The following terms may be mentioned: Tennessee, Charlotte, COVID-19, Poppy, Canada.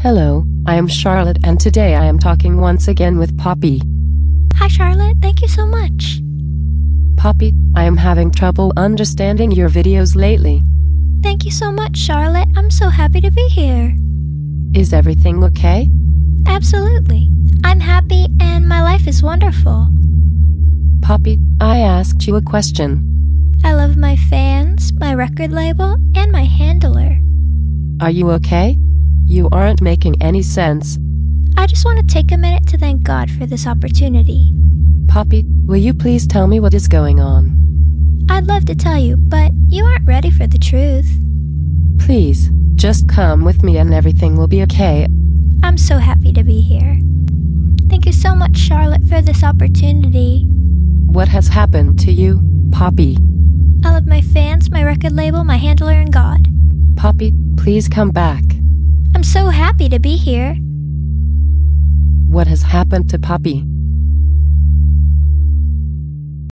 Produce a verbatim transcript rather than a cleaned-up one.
Hello, I am Charlotte and today I am talking once again with Poppy. Hi Charlotte, thank you so much. Poppy, I am having trouble understanding your videos lately. Thank you so much Charlotte, I'm so happy to be here. Is everything okay? Absolutely. I'm happy and my life is wonderful. Poppy, I asked you a question. I love my fans, my record label, and my handler. Are you okay? You aren't making any sense. I just want to take a minute to thank God for this opportunity. Poppy, will you please tell me what is going on? I'd love to tell you, but you aren't ready for the truth. Please, just come with me and everything will be okay. I'm so happy to be here. Thank you so much, Charlotte, for this opportunity. What has happened to you, Poppy? I love my fans, my record label, my handler, and God. Poppy, please come back. I'm so happy to be here. What has happened to Poppy?